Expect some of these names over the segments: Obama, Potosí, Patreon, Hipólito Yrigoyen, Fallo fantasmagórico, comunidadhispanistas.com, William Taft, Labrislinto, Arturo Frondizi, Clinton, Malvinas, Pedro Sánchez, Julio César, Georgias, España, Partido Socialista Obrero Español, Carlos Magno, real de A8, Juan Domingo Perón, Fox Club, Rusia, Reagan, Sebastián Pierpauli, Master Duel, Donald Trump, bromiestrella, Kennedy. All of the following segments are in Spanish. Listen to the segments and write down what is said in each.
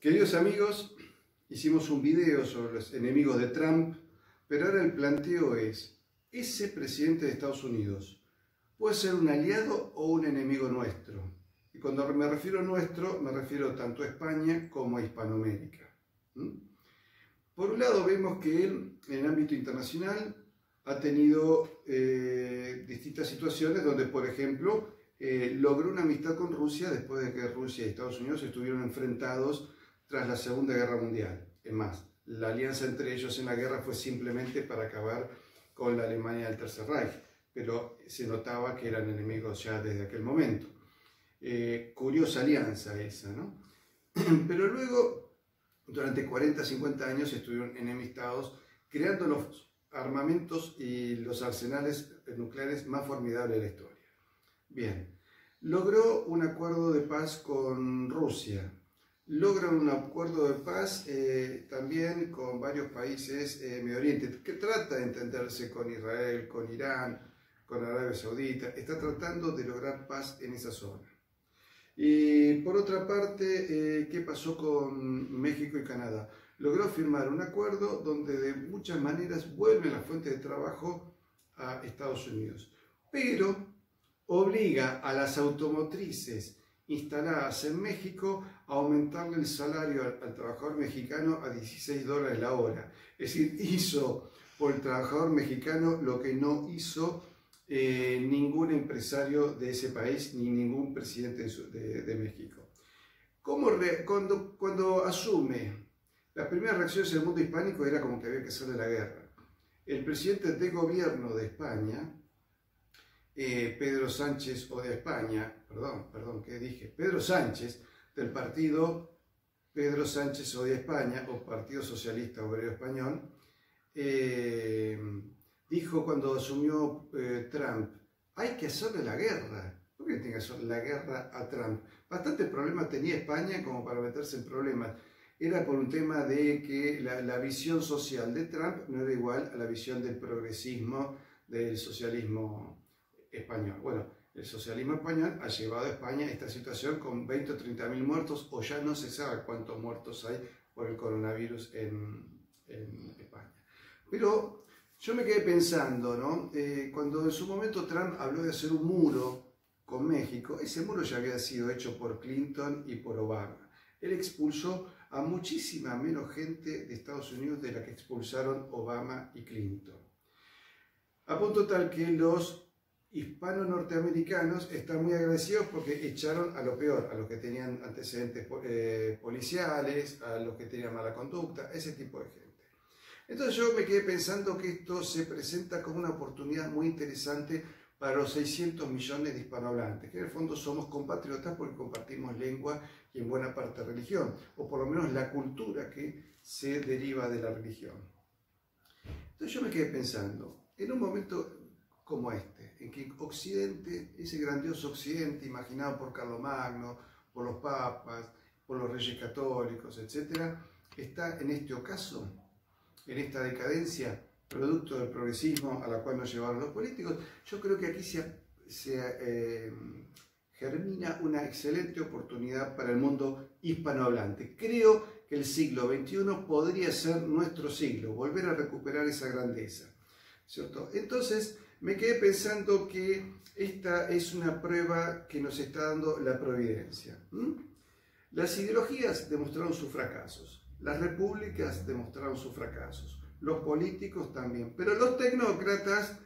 Queridos amigos, hicimos un video sobre los enemigos de Trump, pero ahora el planteo es, ¿ese presidente de Estados Unidos puede ser un aliado o un enemigo nuestro? Y cuando me refiero a nuestro, me refiero tanto a España como a Hispanoamérica. Por un lado vemos que él, en el ámbito internacional, ha tenido distintas situaciones donde, por ejemplo, logró una amistad con Rusia después de que Rusia y Estados Unidos estuvieron enfrentados tras la Segunda Guerra Mundial. Es más, la alianza entre ellos en la guerra fue simplemente para acabar con la Alemania del Tercer Reich, pero se notaba que eran enemigos ya desde aquel momento. Curiosa alianza esa, ¿no? Pero luego, durante 40, 50 años estuvieron enemistados, creando los armamentos y los arsenales nucleares más formidables de la historia. Bien, logró un acuerdo de paz con Rusia. Logra un acuerdo de paz también con varios países Medio Oriente, que trata de entenderse con Israel, con Irán, con Arabia Saudita. Está tratando de lograr paz en esa zona. Y por otra parte, ¿qué pasó con México y Canadá? Logró firmar un acuerdo donde de muchas maneras vuelve la fuente de trabajo a Estados Unidos, pero obliga a las automotrices instaladas en México a aumentarle el salario al trabajador mexicano a $16 la hora. Es decir, hizo por el trabajador mexicano lo que no hizo ningún empresario de ese país ni ningún presidente de México. Cuando asume, las primeras reacciones del mundo hispánico era como que había que salir de la guerra. El presidente de gobierno de España, Pedro Sánchez, o de España, perdón, ¿qué dije? Pedro Sánchez, del partido Pedro Sánchez Odia España, o Partido Socialista Obrero Español, dijo cuando asumió Trump, hay que hacerle la guerra. ¿Por qué tiene que hacerle la guerra a Trump? Bastante problema tenía España como para meterse en problemas. Era por un tema de que la visión social de Trump no era igual a la visión del progresismo, del socialismo español. Bueno, el socialismo español ha llevado a España a esta situación con 20 o 30 mil muertos, o ya no se sabe cuántos muertos hay por el coronavirus en España. Pero yo me quedé pensando, ¿no? Cuando en su momento Trump habló de hacer un muro con México, ese muro ya había sido hecho por Clinton y por Obama. Él expulsó a muchísima menos gente de Estados Unidos de la que expulsaron Obama y Clinton. A punto tal que los hispanos norteamericanos están muy agradecidos porque echaron a lo peor, a los que tenían antecedentes policiales, a los que tenían mala conducta, ese tipo de gente. Entonces yo me quedé pensando que esto se presenta como una oportunidad muy interesante para los 600 millones de hispanohablantes, que en el fondo somos compatriotas porque compartimos lengua y en buena parte religión, o por lo menos la cultura que se deriva de la religión. Entonces yo me quedé pensando, en un momento como este, en que Occidente, ese grandioso Occidente imaginado por Carlos Magno, por los papas, por los reyes católicos, etc., está en este ocaso, en esta decadencia, producto del progresismo a la cual nos llevaron los políticos. Yo creo que aquí germina una excelente oportunidad para el mundo hispanohablante. Creo que el siglo XXI podría ser nuestro siglo, volver a recuperar esa grandeza, ¿cierto? Entonces, me quedé pensando que esta es una prueba que nos está dando la providencia. Las ideologías demostraron sus fracasos, las repúblicas demostraron sus fracasos, los políticos también, pero los tecnócratas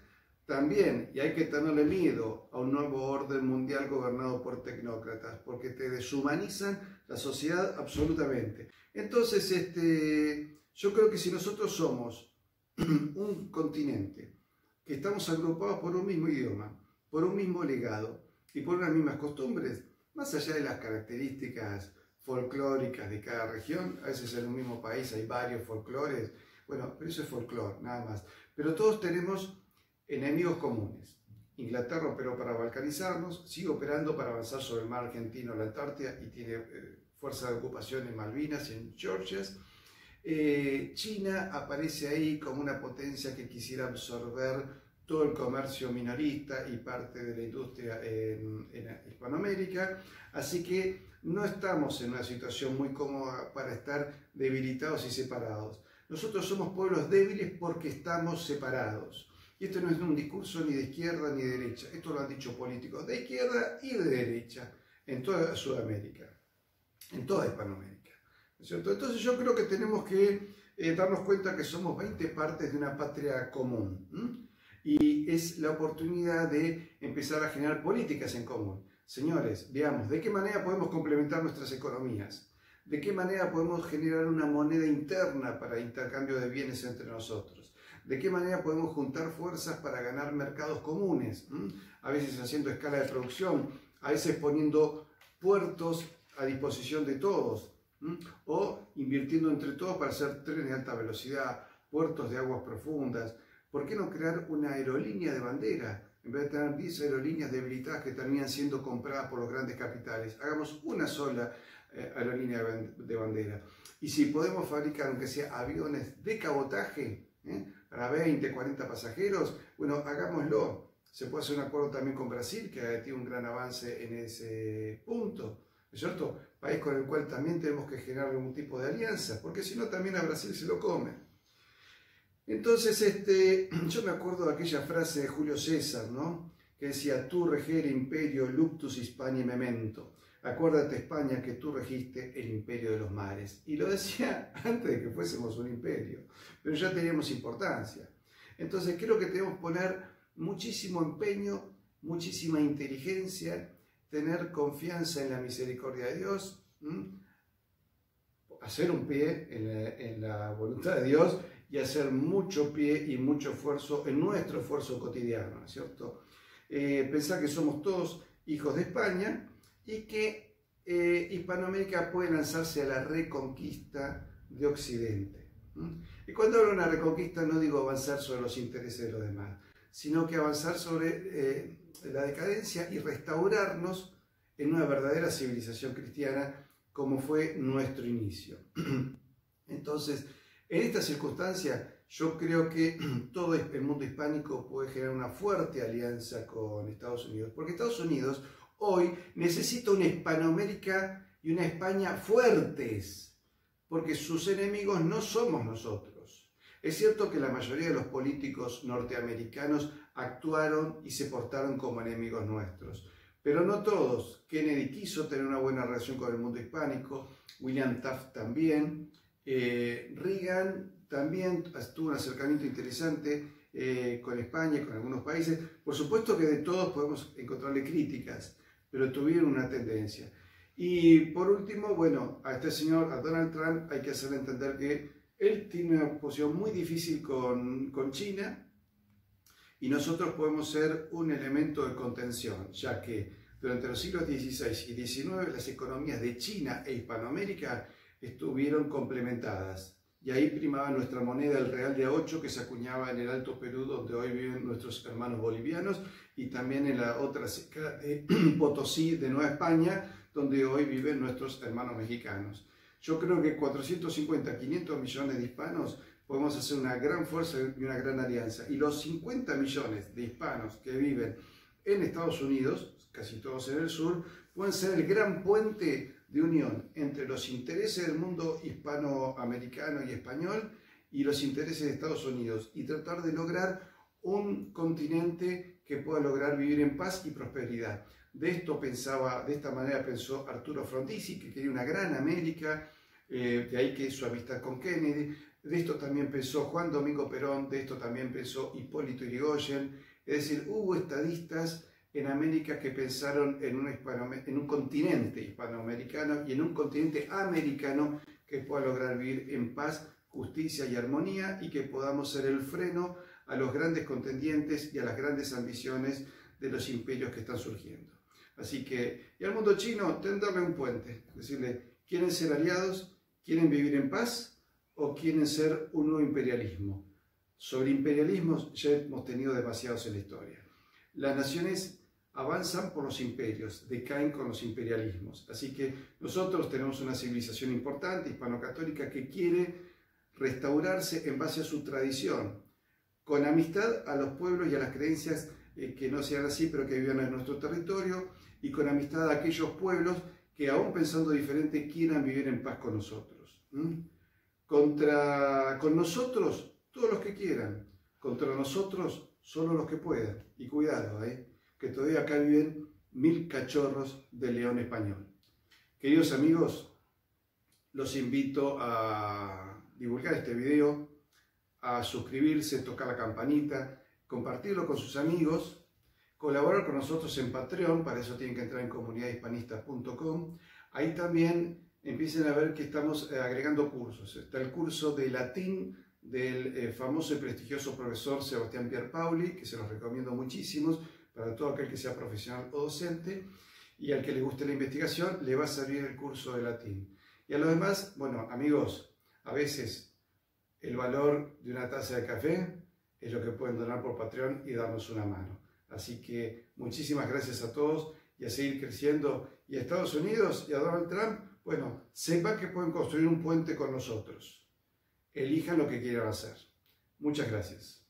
también, y hay que tenerle miedo a un nuevo orden mundial gobernado por tecnócratas, porque te deshumanizan la sociedad absolutamente. Entonces, yo creo que si nosotros somos un continente, que estamos agrupados por un mismo idioma, por un mismo legado y por unas mismas costumbres, más allá de las características folclóricas de cada región, a veces en un mismo país hay varios folclores, bueno, pero eso es folclore, nada más. Pero todos tenemos enemigos comunes. Inglaterra operó para balcanizarnos, sigue operando para avanzar sobre el mar argentino, la Antártida, y tiene fuerza de ocupación en Malvinas y en Georgias. China aparece ahí como una potencia que quisiera absorber todo el comercio minorista y parte de la industria en Hispanoamérica, así que no estamos en una situación muy cómoda para estar debilitados y separados. Nosotros somos pueblos débiles porque estamos separados. Y esto no es un discurso ni de izquierda ni de derecha, esto lo han dicho políticos de izquierda y de derecha en toda Sudamérica, en toda Hispanoamérica, ¿no es cierto? Entonces yo creo que tenemos que darnos cuenta que somos 20 partes de una patria común, ¿m? Y es la oportunidad de empezar a generar políticas en común. Señores, veamos, ¿de qué manera podemos complementar nuestras economías? ¿De qué manera podemos generar una moneda interna para intercambio de bienes entre nosotros? ¿De qué manera podemos juntar fuerzas para ganar mercados comunes? ¿Mm? A veces haciendo escala de producción, a veces poniendo puertos a disposición de todos, ¿Mm? O invirtiendo entre todos para hacer trenes de alta velocidad, puertos de aguas profundas. ¿Por qué no crear una aerolínea de bandera? En vez de tener 10 aerolíneas debilitadas que terminan siendo compradas por los grandes capitales, hagamos una sola aerolínea de bandera. Y si podemos fabricar, aunque sea aviones de cabotaje, para 20, 40 pasajeros, bueno, hagámoslo. Se puede hacer un acuerdo también con Brasil, que tiene un gran avance en ese punto, ¿no es cierto? País con el cual también tenemos que generar algún tipo de alianza, porque si no también a Brasil se lo come. Entonces, yo me acuerdo de aquella frase de Julio César, ¿no? Que decía, tú regere imperio, luctus Hispania memento. Acuérdate, España, que tú registe el imperio de los mares. Y lo decía antes de que fuésemos un imperio, pero ya teníamos importancia. Entonces, creo que tenemos que poner muchísimo empeño, muchísima inteligencia, tener confianza en la misericordia de Dios, hacer un pie en la voluntad de Dios, y hacer mucho pie y mucho esfuerzo en nuestro esfuerzo cotidiano, ¿no es cierto? Pensar que somos todos hijos de España y que Hispanoamérica puede lanzarse a la reconquista de Occidente. ¿Mm? Y cuando hablo de una reconquista no digo avanzar sobre los intereses de los demás, sino que avanzar sobre la decadencia y restaurarnos en una verdadera civilización cristiana como fue nuestro inicio. Entonces, en estas circunstancias, yo creo que todo el mundo hispánico puede generar una fuerte alianza con Estados Unidos, porque Estados Unidos hoy necesita una Hispanoamérica y una España fuertes, porque sus enemigos no somos nosotros. Es cierto que la mayoría de los políticos norteamericanos actuaron y se portaron como enemigos nuestros, pero no todos. Kennedy quiso tener una buena relación con el mundo hispánico, William Taft también. Reagan también tuvo un acercamiento interesante con España y con algunos países. Por supuesto que de todos podemos encontrarle críticas, pero tuvieron una tendencia. Y por último, bueno, a este señor, a Donald Trump, hay que hacerle entender que él tiene una posición muy difícil con China y nosotros podemos ser un elemento de contención, ya que durante los siglos XVI y XIX las economías de China e Hispanoamérica estuvieron complementadas y ahí primaba nuestra moneda, el real de A8, que se acuñaba en el Alto Perú, donde hoy viven nuestros hermanos bolivianos, y también en la otra Potosí de Nueva España, donde hoy viven nuestros hermanos mexicanos. Yo creo que 450, 500 millones de hispanos podemos hacer una gran fuerza y una gran alianza, y los 50 millones de hispanos que viven en Estados Unidos, casi todos en el sur, pueden ser el gran puente de unión entre los intereses del mundo hispanoamericano y español y los intereses de Estados Unidos, y tratar de lograr un continente que pueda lograr vivir en paz y prosperidad. De esta manera pensó Arturo Frondizi, que quería una gran América, de ahí que su amistad con Kennedy. De esto también pensó Juan Domingo Perón, de esto también pensó Hipólito Yrigoyen. Es decir, hubo estadistas en América que pensaron en un continente hispanoamericano y en un continente americano que pueda lograr vivir en paz, justicia y armonía, y que podamos ser el freno a los grandes contendientes y a las grandes ambiciones de los imperios que están surgiendo. Así que, y al mundo chino, tenderle un puente, decirle, ¿quieren ser aliados? ¿Quieren vivir en paz? ¿O quieren ser un nuevo imperialismo? Sobre imperialismos ya hemos tenido demasiados en la historia. Las naciones avanzan por los imperios, decaen con los imperialismos. Así que nosotros tenemos una civilización importante, hispanocatólica, que quiere restaurarse en base a su tradición, con amistad a los pueblos y a las creencias que no sean así, pero que vivan en nuestro territorio, y con amistad a aquellos pueblos que, aún pensando diferente, quieran vivir en paz con nosotros. Con nosotros, todos los que quieran. Contra nosotros, solo los que puedan. Y cuidado, que todavía acá viven 1000 cachorros de león español. Queridos amigos, los invito a divulgar este video, a suscribirse, tocar la campanita, compartirlo con sus amigos, colaborar con nosotros en Patreon, para eso tienen que entrar en comunidadhispanistas.com. Ahí también empiecen a ver que estamos agregando cursos. Está el curso de latín del famoso y prestigioso profesor Sebastián Pierpauli, que se los recomiendo muchísimo para todo aquel que sea profesional o docente, y al que le guste la investigación le va a servir el curso de latín. Y a los demás, bueno, amigos, a veces el valor de una taza de café es lo que pueden donar por Patreon y darnos una mano. Así que muchísimas gracias a todos, y a seguir creciendo. Y a Estados Unidos y a Donald Trump, bueno, sepan que pueden construir un puente con nosotros. Elijan lo que quieran hacer. Muchas gracias.